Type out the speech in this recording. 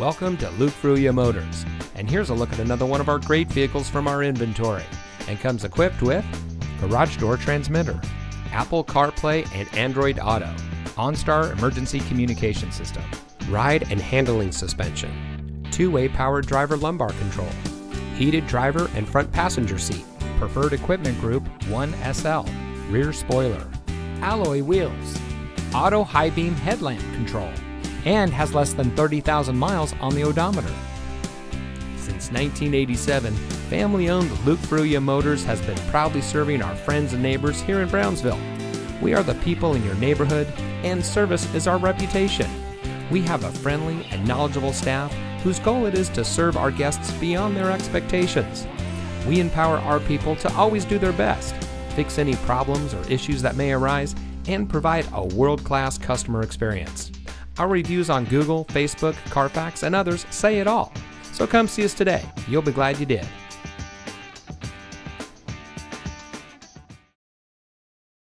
Welcome to Luke Fruia Motors, and here's a look at another one of our great vehicles from our inventory, and comes equipped with garage door transmitter, Apple CarPlay and Android Auto, OnStar emergency communication system, ride and handling suspension, two-way power driver lumbar control, heated driver and front passenger seat, preferred equipment group 1SL, rear spoiler, alloy wheels, auto high beam headlamp control, and has less than 30,000 miles on the odometer. Since 1987, family-owned Luke Fruia Motors has been proudly serving our friends and neighbors here in Brownsville. We are the people in your neighborhood, and service is our reputation. We have a friendly and knowledgeable staff whose goal it is to serve our guests beyond their expectations. We empower our people to always do their best, fix any problems or issues that may arise, and provide a world-class customer experience. Our reviews on Google, Facebook, Carfax, and others say it all. So come see us today. You'll be glad you did.